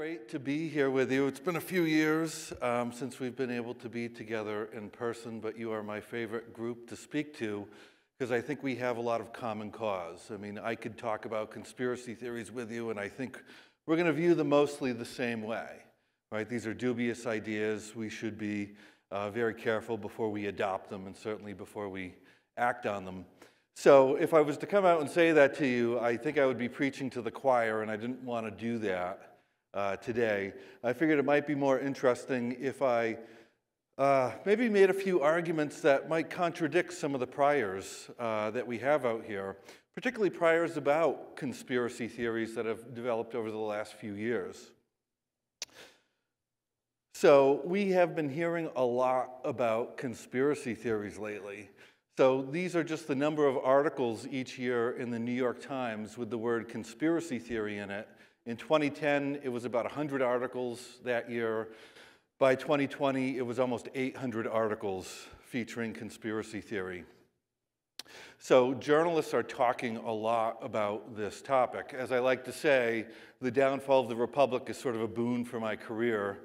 great to be here with you. It's been a few years since we've been able to be together in person, but you are my favorite group to speak to because I think we have a lot of common cause. I mean, I could talk about conspiracy theories with you, and I think we're going to view them mostly the same way, right? These are dubious ideas. We should be very careful before we adopt them and certainly before we act on them. So if I was to come out and say that to you, I think I would be preaching to the choir, and I didn't want to do that today. I figured it might be more interesting if I maybe made a few arguments that might contradict some of the priors that we have out here, particularly priors about conspiracy theories that have developed over the last few years. So we have been hearing a lot about conspiracy theories lately. So these are just the number of articles each year in the New York Times with the word conspiracy theory in it. In 2010, it was about 100 articles that year. By 2020, it was almost 800 articles featuring conspiracy theory. So journalists are talking a lot about this topic. As I like to say, the downfall of the Republic is sort of a boon for my career,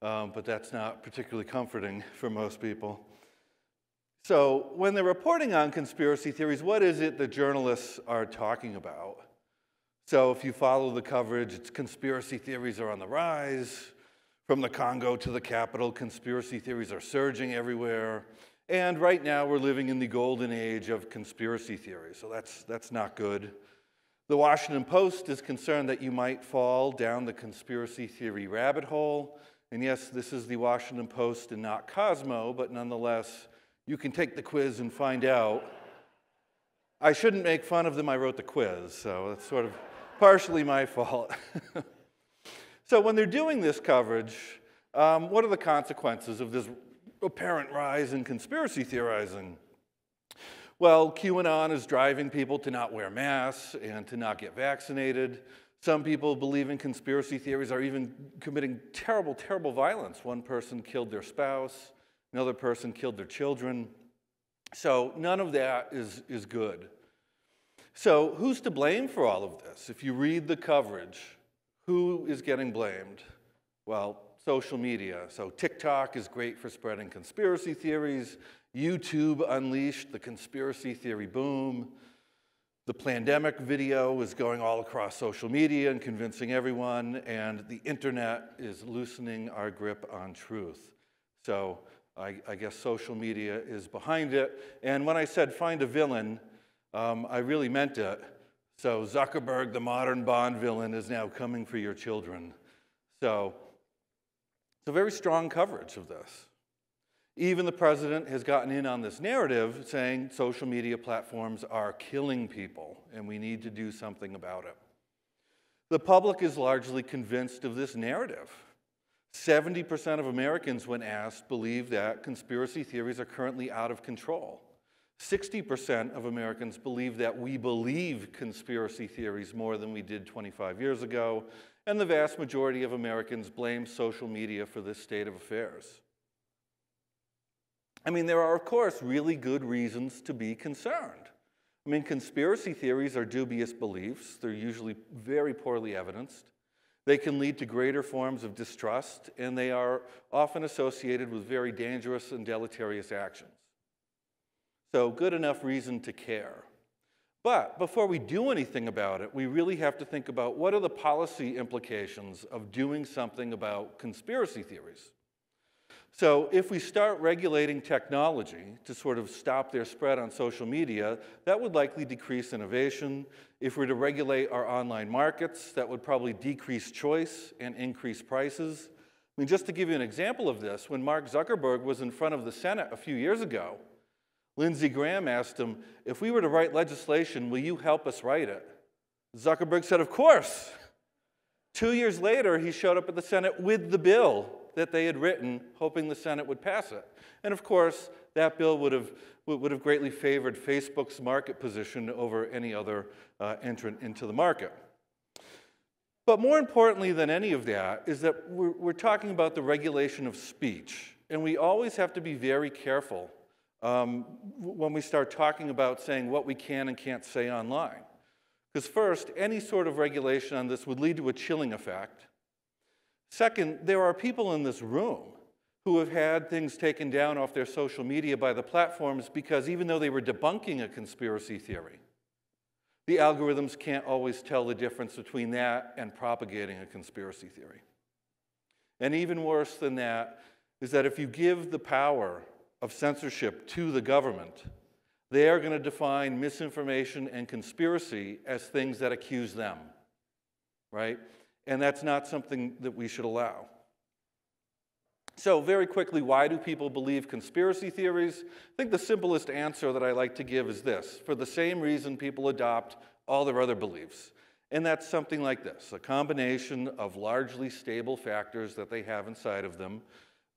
but that's not particularly comforting for most people. So when they're reporting on conspiracy theories, what is it the journalists are talking about? So if you follow the coverage, it's conspiracy theories are on the rise. From the Congo to the Capitol, conspiracy theories are surging everywhere. And right now, we're living in the golden age of conspiracy theories, so that's not good. The Washington Post is concerned that you might fall down the conspiracy theory rabbit hole. And yes, this is the Washington Post and not Cosmo, but nonetheless, you can take the quiz and find out. I shouldn't make fun of them. I wrote the quiz, so that's sort of partially my fault. So when they're doing this coverage, what are the consequences of this apparent rise in conspiracy theorizing? Well, QAnon is driving people to not wear masks and to not get vaccinated. Some people believe in conspiracy theories are even committing terrible, terrible violence. One person killed their spouse. Another person killed their children. So none of that is good. So who's to blame for all of this? If you read the coverage, who is getting blamed? Well, social media. So TikTok is great for spreading conspiracy theories. YouTube unleashed the conspiracy theory boom. The Plandemic video is going all across social media and convincing everyone. And the internet is loosening our grip on truth. So I guess social media is behind it. And when I said find a villain, I really meant it. So Zuckerberg, the modern Bond villain, is now coming for your children. So it's a very strong coverage of this. Even the president has gotten in on this narrative saying social media platforms are killing people and we need to do something about it. The public is largely convinced of this narrative. 70% of Americans, when asked, believe that conspiracy theories are currently out of control. 60% of Americans believe that we believe conspiracy theories more than we did 25 years ago, and the vast majority of Americans blame social media for this state of affairs. I mean, there are, of course, really good reasons to be concerned. I mean, conspiracy theories are dubious beliefs. They're usually very poorly evidenced. They can lead to greater forms of distrust, and they are often associated with very dangerous and deleterious actions. So good enough reason to care. But before we do anything about it, we really have to think about what are the policy implications of doing something about conspiracy theories. So if we start regulating technology to sort of stop their spread on social media, that would likely decrease innovation. If we're to regulate our online markets, that would probably decrease choice and increase prices. I mean, just to give you an example of this, when Mark Zuckerberg was in front of the Senate a few years ago, Lindsey Graham asked him, if we were to write legislation, will you help us write it? Zuckerberg said, of course. 2 years later, he showed up at the Senate with the bill that they had written, hoping the Senate would pass it. And of course, that bill would have greatly favored Facebook's market position over any other entrant into the market. But more importantly than any of that is that we're talking about the regulation of speech. And we always have to be very careful when we start talking about saying what we can and can't say online. Because first, any sort of regulation on this would lead to a chilling effect. Second, there are people in this room who have had things taken down off their social media by the platforms because even though they were debunking a conspiracy theory, the algorithms can't always tell the difference between that and propagating a conspiracy theory. And even worse than that is that if you give the power of censorship to the government, they are going to define misinformation and conspiracy as things that accuse them, right? And that's not something that we should allow. So very quickly, why do people believe conspiracy theories? I think the simplest answer that I like to give is this. For the same reason people adopt all their other beliefs. And that's something like this, a combination of largely stable factors that they have inside of them,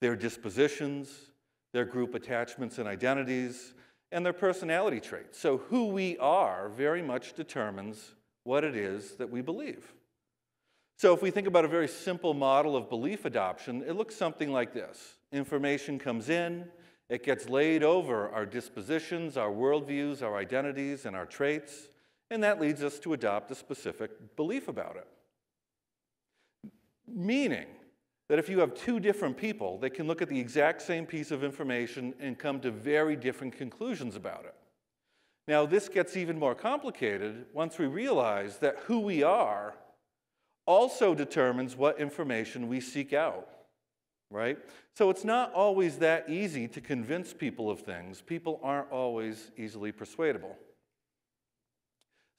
their dispositions, their group attachments and identities, and their personality traits. So who we are very much determines what it is that we believe. So if we think about a very simple model of belief adoption, it looks something like this. Information comes in, it gets laid over our dispositions, our worldviews, our identities, and our traits, and that leads us to adopt a specific belief about it. Meaning that if you have two different people, they can look at the exact same piece of information and come to very different conclusions about it. Now, this gets even more complicated once we realize that who we are also determines what information we seek out, right? So it's not always that easy to convince people of things. People aren't always easily persuadable.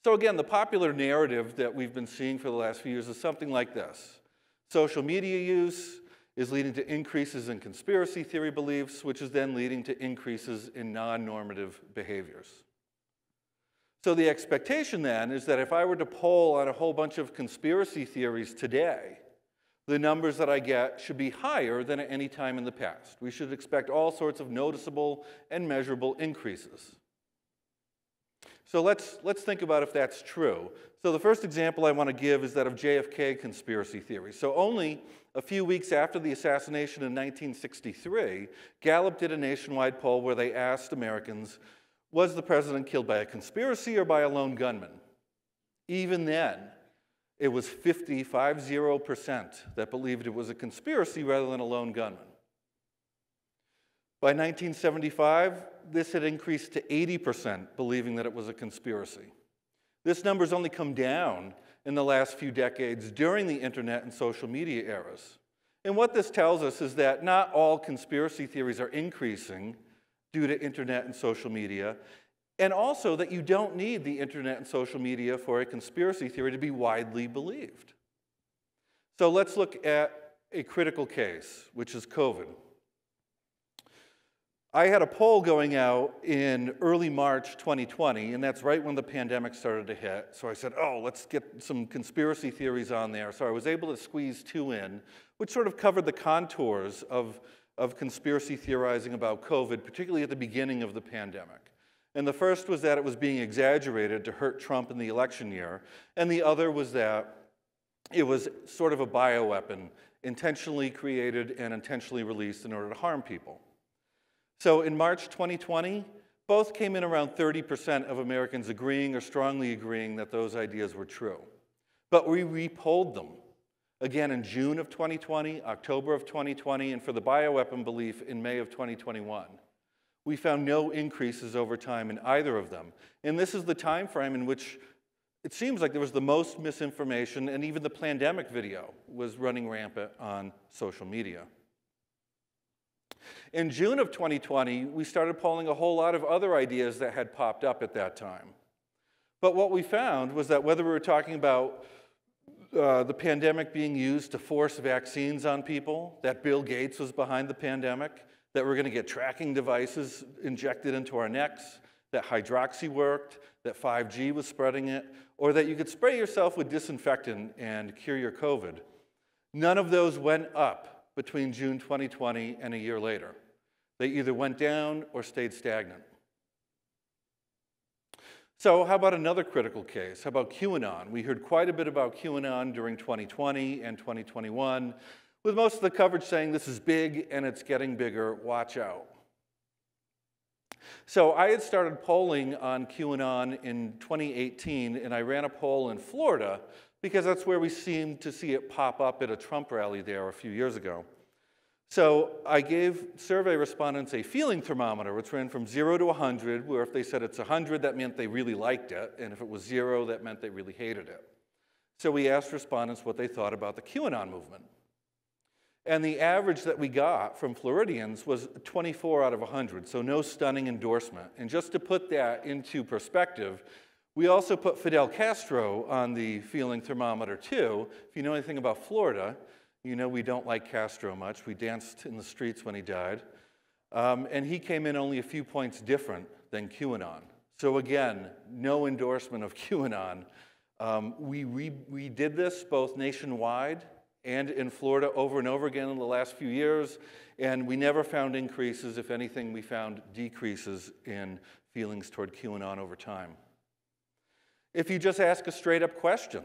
So again, the popular narrative that we've been seeing for the last few years is something like this. Social media use is leading to increases in conspiracy theory beliefs, which is then leading to increases in non-normative behaviors. So the expectation then is that if I were to poll on a whole bunch of conspiracy theories today, the numbers that I get should be higher than at any time in the past. We should expect all sorts of noticeable and measurable increases. So let's think about if that's true. So the first example I want to give is that of JFK conspiracy theory. So only a few weeks after the assassination in 1963, Gallup did a nationwide poll where they asked Americans, was the president killed by a conspiracy or by a lone gunman? Even then, it was 50% that believed it was a conspiracy rather than a lone gunman. By 1975, this had increased to 80% believing that it was a conspiracy. This number's only come down in the last few decades during the internet and social media eras. And what this tells us is that not all conspiracy theories are increasing due to internet and social media, and also that you don't need the internet and social media for a conspiracy theory to be widely believed. So let's look at a critical case, which is COVID. I had a poll going out in early March 2020, and that's right when the pandemic started to hit. So I said, oh, let's get some conspiracy theories on there. So I was able to squeeze two in, which sort of covered the contours of conspiracy theorizing about COVID, particularly at the beginning of the pandemic. And the first was that it was being exaggerated to hurt Trump in the election year, and the other was that it was sort of a bioweapon, intentionally created and intentionally released in order to harm people. So in March 2020, both came in around 30% of Americans agreeing or strongly agreeing that those ideas were true. But we re-polled them. Again, in June of 2020, October of 2020, and for the bioweapon belief in May of 2021. We found no increases over time in either of them. And this is the time frame in which it seems like there was the most misinformation, and even the Plandemic video was running rampant on social media. In June of 2020, we started polling a whole lot of other ideas that had popped up at that time. But what we found was that whether we were talking about the pandemic being used to force vaccines on people, that Bill Gates was behind the pandemic, that we're going to get tracking devices injected into our necks, that hydroxy worked, that 5G was spreading it, or that you could spray yourself with disinfectant and cure your COVID. None of those went up between June 2020 and a year later. They either went down or stayed stagnant. So how about another critical case? How about QAnon? We heard quite a bit about QAnon during 2020 and 2021, with most of the coverage saying this is big and it's getting bigger, watch out. So I had started polling on QAnon in 2018, and I ran a poll in Florida because that's where we seemed to see it pop up at a Trump rally there a few years ago. So I gave survey respondents a feeling thermometer, which ran from 0 to 100, where if they said it's 100, that meant they really liked it, and if it was 0, that meant they really hated it. So we asked respondents what they thought about the QAnon movement. And the average that we got from Floridians was 24 out of 100, so no stunning endorsement. And just to put that into perspective, we also put Fidel Castro on the feeling thermometer too. If you know anything about Florida, you know we don't like Castro much. We danced in the streets when he died. And he came in only a few points different than QAnon. So again, no endorsement of QAnon. We did this both nationwide and in Florida over and over again in the last few years, and we never found increases. If anything, we found decreases in feelings toward QAnon over time. If you just ask a straight up question,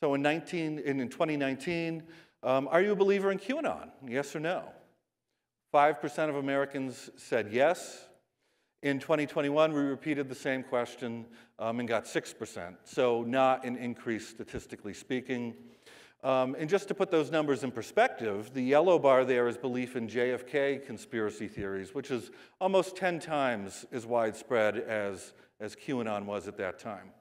so in 2019, are you a believer in QAnon? Yes or no? 5% of Americans said yes. In 2021, we repeated the same question and got 6%, so not an increase statistically speaking. And just to put those numbers in perspective, the yellow bar there is belief in JFK conspiracy theories, which is almost 10 times as widespread as QAnon was at that time.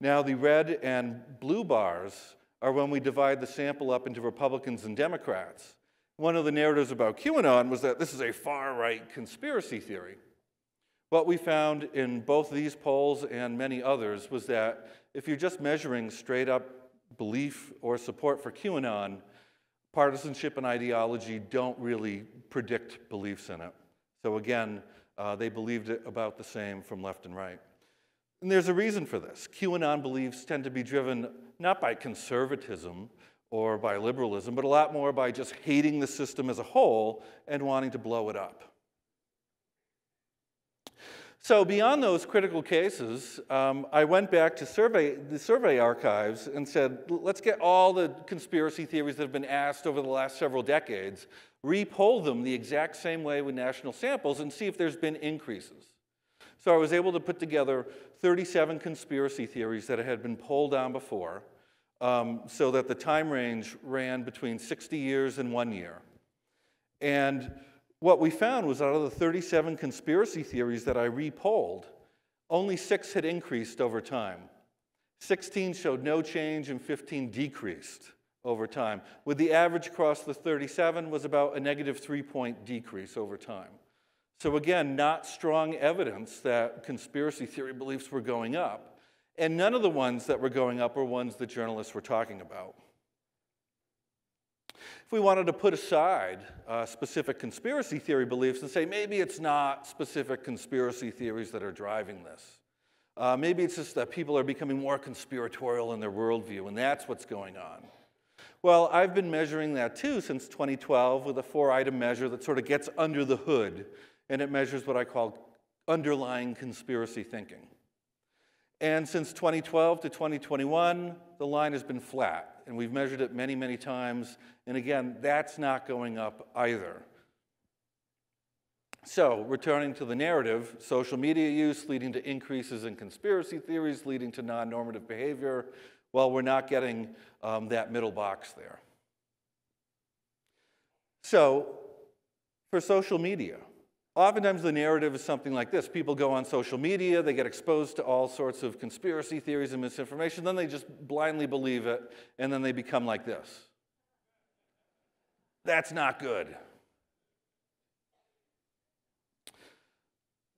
Now, the red and blue bars are when we divide the sample up into Republicans and Democrats. One of the narratives about QAnon was that this is a far-right conspiracy theory. What we found in both these polls and many others was that if you're just measuring straight-up belief or support for QAnon, partisanship and ideology don't really predict beliefs in it. So again, they believed it about the same from left and right. And there's a reason for this. QAnon beliefs tend to be driven not by conservatism or by liberalism, but a lot more by just hating the system as a whole and wanting to blow it up. So beyond those critical cases, I went back to the survey archives and said, let's get all the conspiracy theories that have been asked over the last several decades, re-poll them the exact same way with national samples and see if there's been increases. So I was able to put together 37 conspiracy theories that had been polled on before, so that the time range ran between 60 years and 1 year. And what we found was out of the 37 conspiracy theories that I re-polled, only 6 had increased over time. 16 showed no change and 15 decreased over time, with the average across the 37 was about a negative 3-point decrease over time. So again, not strong evidence that conspiracy theory beliefs were going up, and none of the ones that were going up were ones that journalists were talking about. If we wanted to put aside specific conspiracy theory beliefs and say, maybe it's not specific conspiracy theories that are driving this. Maybe it's just that people are becoming more conspiratorial in their worldview, and that's what's going on. Well, I've been measuring that too since 2012 with a 4-item measure that sort of gets under the hood, and it measures what I call underlying conspiracy thinking. And since 2012 to 2021, the line has been flat. And we've measured it many, many times. And again, that's not going up either. So returning to the narrative, social media use leading to increases in conspiracy theories, leading to non-normative behavior. Well, we're not getting that middle box there. So for social media, oftentimes the narrative is something like this. People go on social media, they get exposed to all sorts of conspiracy theories and misinformation, then they just blindly believe it, and then they become like this. That's not good.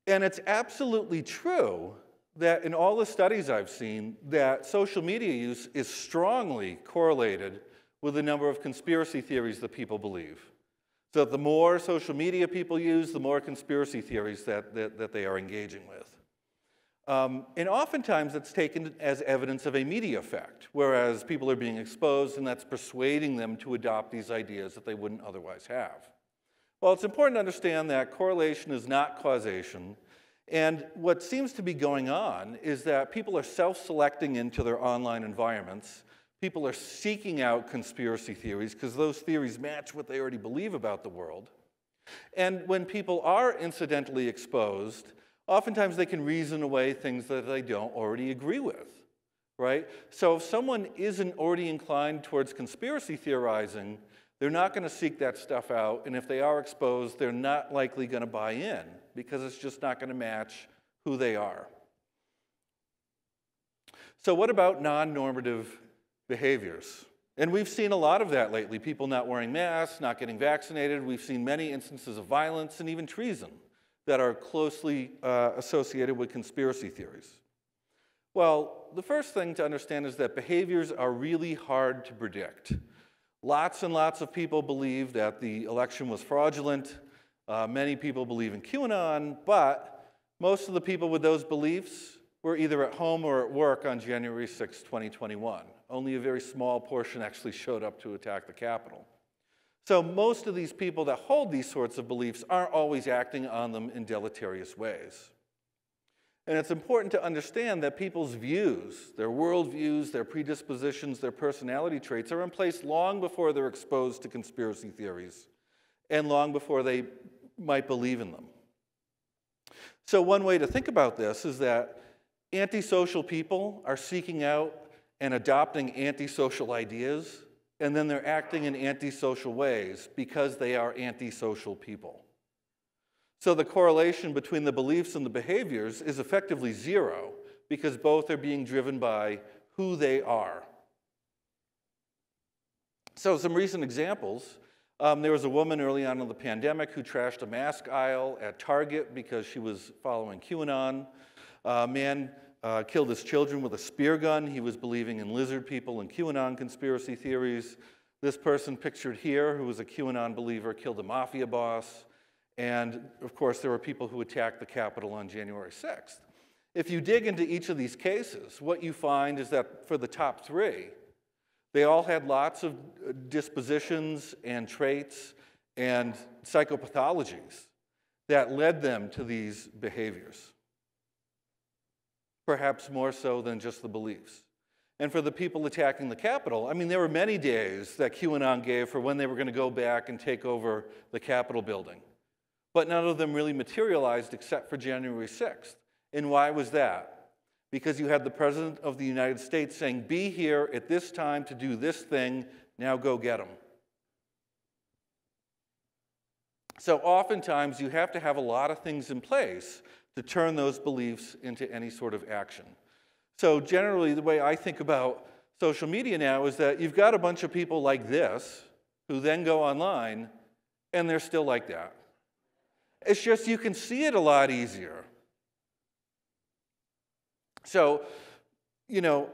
And it's absolutely true that in all the studies I've seen, that social media use is strongly correlated with the number of conspiracy theories that people believe. So the more social media people use, the more conspiracy theories that they are engaging with. And oftentimes it's taken as evidence of a media effect, whereas people are being exposed and that's persuading them to adopt these ideas that they wouldn't otherwise have. Well, it's important to understand that correlation is not causation. And what seems to be going on is that people are self-selecting into their online environments. People are seeking out conspiracy theories because those theories match what they already believe about the world. And when people are incidentally exposed, oftentimes they can reason away things that they don't already agree with, right? So if someone isn't already inclined towards conspiracy theorizing, they're not going to seek that stuff out, and if they are exposed, they're not likely going to buy in because it's just not going to match who they are. So what about non-normative behaviors? And we've seen a lot of that lately, people not wearing masks, not getting vaccinated. We've seen many instances of violence and even treason that are closely associated with conspiracy theories. Well, the first thing to understand is that behaviors are really hard to predict. Lots and lots of people believe that the election was fraudulent. Many people believe in QAnon, but most of the people with those beliefs were either at home or at work on January 6, 2021. Only a very small portion actually showed up to attack the Capitol. So most of these people that hold these sorts of beliefs aren't always acting on them in deleterious ways. And it's important to understand that people's views, their worldviews, their predispositions, their personality traits are in place long before they're exposed to conspiracy theories and long before they might believe in them. So one way to think about this is that antisocial people are seeking out and adopting antisocial ideas, and then they're acting in antisocial ways because they are antisocial people. So the correlation between the beliefs and the behaviors is effectively zero because both are being driven by who they are. So some recent examples. There was a woman early on in the pandemic who trashed a mask aisle at Target because she was following QAnon. A man killed his children with a spear gun. He was believing in lizard people and QAnon conspiracy theories. This person pictured here, who was a QAnon believer, killed a mafia boss. And of course, there were people who attacked the Capitol on January 6th. If you dig into each of these cases, what you find is that for the top three, they all had lots of dispositions and traits and psychopathologies that led them to these behaviors, perhaps more so than just the beliefs. And for the people attacking the Capitol, I mean, there were many days that QAnon gave for when they were going to go back and take over the Capitol building. But none of them really materialized except for January 6th. And why was that? Because you had the President of the United States saying, be here at this time to do this thing, now go get them. So oftentimes you have to have a lot of things in place to turn those beliefs into any sort of action. So generally the way I think about social media now is that you've got a bunch of people like this who then go online and they're still like that. It's just you can see it a lot easier. So, you know,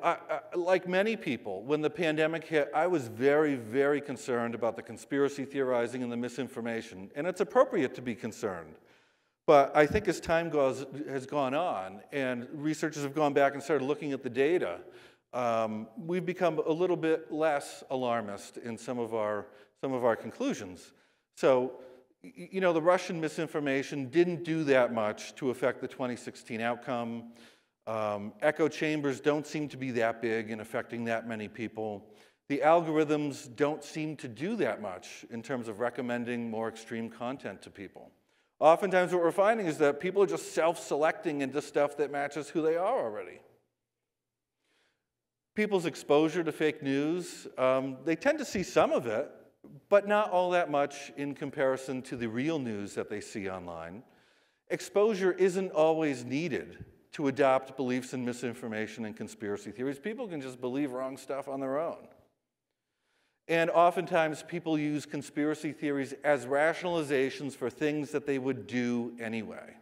like many people, when the pandemic hit, I was very, very concerned about the conspiracy theorizing and the misinformation. And it's appropriate to be concerned. But I think as time has gone on and researchers have gone back and started looking at the data, we've become a little bit less alarmist in some of our conclusions. So, you know, the Russian misinformation didn't do that much to affect the 2016 outcome. Echo chambers don't seem to be that big in affecting that many people. The algorithms don't seem to do that much in terms of recommending more extreme content to people. Oftentimes what we're finding is that people are just self-selecting into stuff that matches who they are already. People's exposure to fake news, they tend to see some of it, but not all that much in comparison to the real news that they see online. Exposure isn't always needed to adopt beliefs in misinformation and conspiracy theories. People can just believe wrong stuff on their own. And oftentimes people use conspiracy theories as rationalizations for things that they would do anyway.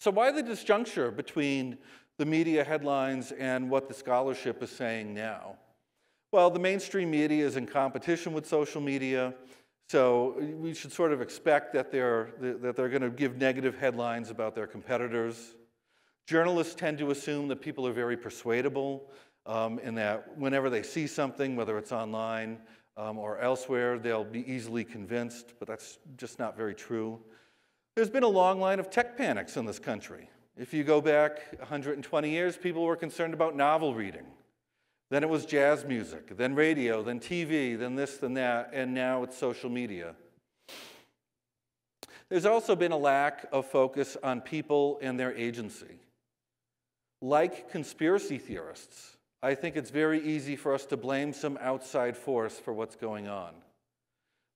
So why the disjuncture between the media headlines and what the scholarship is saying now? Well, the mainstream media is in competition with social media, so we should sort of expect that they're going to give negative headlines about their competitors. Journalists tend to assume that people are very persuadable, and that whenever they see something, whether it's online or elsewhere, they'll be easily convinced, but that's just not very true. There's been a long line of tech panics in this country. If you go back 120 years, people were concerned about novel reading. Then it was jazz music, then radio, then TV, then this, then that, and now it's social media. There's also been a lack of focus on people and their agency. Like conspiracy theorists, I think it's very easy for us to blame some outside force for what's going on.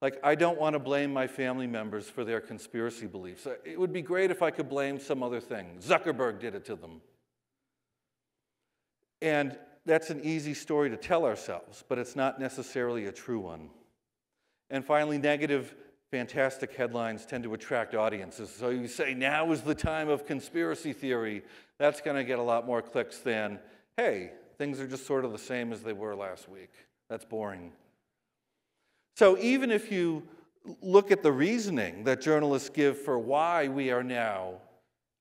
Like, I don't want to blame my family members for their conspiracy beliefs. It would be great if I could blame some other thing. Zuckerberg did it to them. And that's an easy story to tell ourselves, but it's not necessarily a true one. And finally, negative, fantastic headlines tend to attract audiences. So you say, now is the time of conspiracy theory. That's going to get a lot more clicks than, hey, things are just sort of the same as they were last week. That's boring. So even if you look at the reasoning that journalists give for why we are now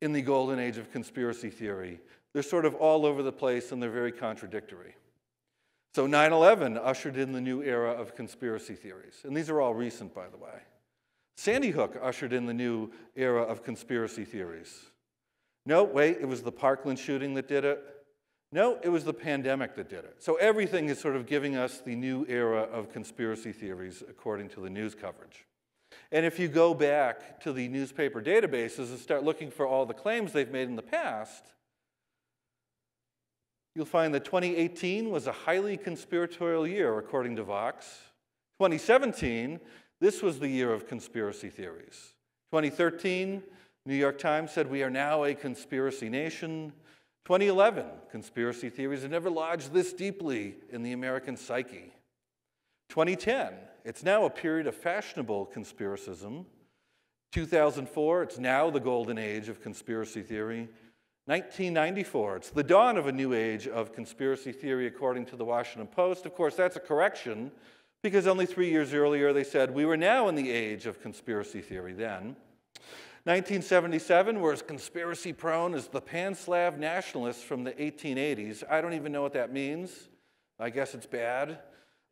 in the golden age of conspiracy theory, they're sort of all over the place and they're very contradictory. So 9/11 ushered in the new era of conspiracy theories. And these are all recent, by the way. Sandy Hook ushered in the new era of conspiracy theories. No, wait, it was the Parkland shooting that did it. No, it was the pandemic that did it. So everything is sort of giving us the new era of conspiracy theories according to the news coverage. And if you go back to the newspaper databases and start looking for all the claims they've made in the past, you'll find that 2018 was a highly conspiratorial year according to Vox. 2017, this was the year of conspiracy theories. 2013, New York Times said we are now a conspiracy nation. 2011, conspiracy theories have never lodged this deeply in the American psyche. 2010, it's now a period of fashionable conspiracism. 2004, it's now the golden age of conspiracy theory. 1994, it's the dawn of a new age of conspiracy theory according to the Washington Post. Of course, that's a correction because only 3 years earlier they said we were now in the age of conspiracy theory then. 1977 were as conspiracy-prone as the Pan-Slav nationalists from the 1880s. I don't even know what that means. I guess it's bad.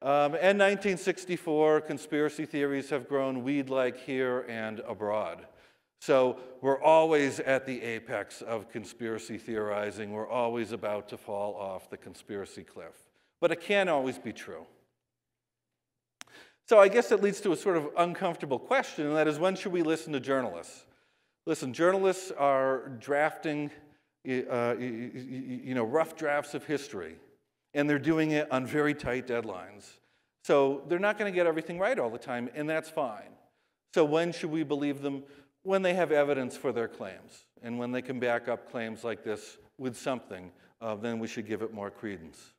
And 1964, conspiracy theories have grown weed-like here and abroad. So we're always at the apex of conspiracy theorizing. We're always about to fall off the conspiracy cliff. But it can't always be true. So I guess that leads to a sort of uncomfortable question, and that is, when should we listen to journalists? Listen, journalists are drafting, rough drafts of history, and they're doing it on very tight deadlines. So they're not going to get everything right all the time, and that's fine. So when should we believe them? When they have evidence for their claims, and when they can back up claims like this with something, then we should give it more credence.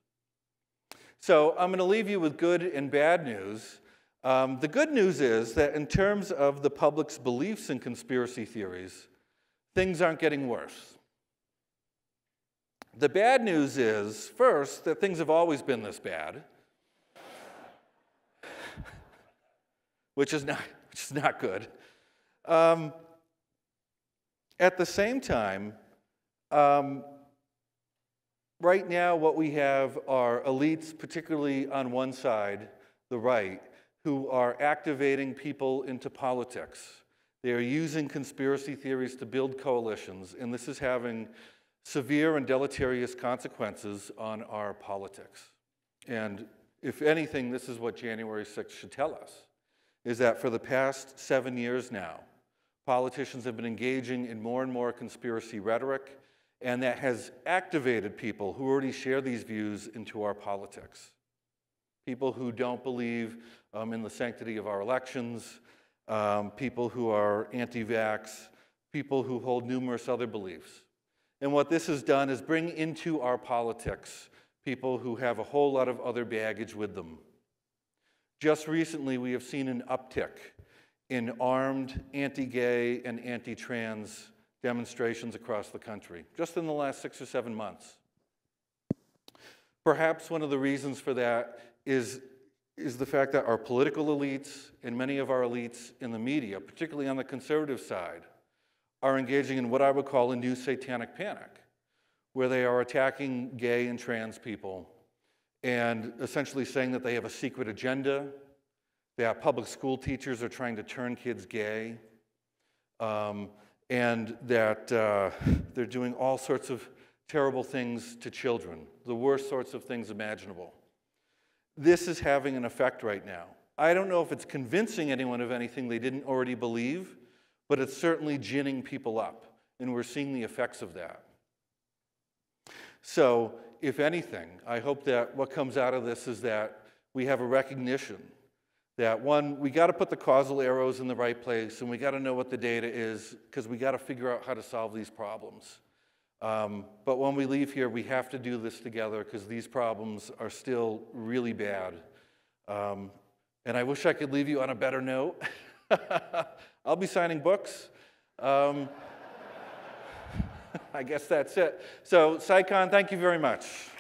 So I'm going to leave you with good and bad news. The good news is that in terms of the public's beliefs in conspiracy theories, things aren't getting worse. The bad news is, first, that things have always been this bad, which is not good. At the same time, right now what we have are elites, particularly on one side, the right, who are activating people into politics. They are using conspiracy theories to build coalitions, and this is having severe and deleterious consequences on our politics. And if anything, this is what January 6th should tell us, is that for the past 7 years now, politicians have been engaging in more and more conspiracy rhetoric, and that has activated people who already share these views into our politics. People who don't believe in the sanctity of our elections, people who are anti-vax, people who hold numerous other beliefs. And what this has done is bring into our politics people who have a whole lot of other baggage with them. Just recently, we have seen an uptick in armed anti-gay and anti-trans demonstrations across the country, just in the last 6 or 7 months. Perhaps one of the reasons for that is the fact that our political elites and many of our elites in the media, particularly on the conservative side, are engaging in what I would call a new satanic panic, where they are attacking gay and trans people and essentially saying that they have a secret agenda, that public school teachers are trying to turn kids gay, and that they're doing all sorts of terrible things to children, the worst sorts of things imaginable. This is having an effect right now. I don't know if it's convincing anyone of anything they didn't already believe, but it's certainly ginning people up, and we're seeing the effects of that. So if anything, I hope that what comes out of this is that we have a recognition that, one, we got to put the causal arrows in the right place, and we got to know what the data is, because we got to figure out how to solve these problems. But when we leave here, we have to do this together, because these problems are still really bad. And I wish I could leave you on a better note. I'll be signing books. I guess that's it. So, CSICon, thank you very much.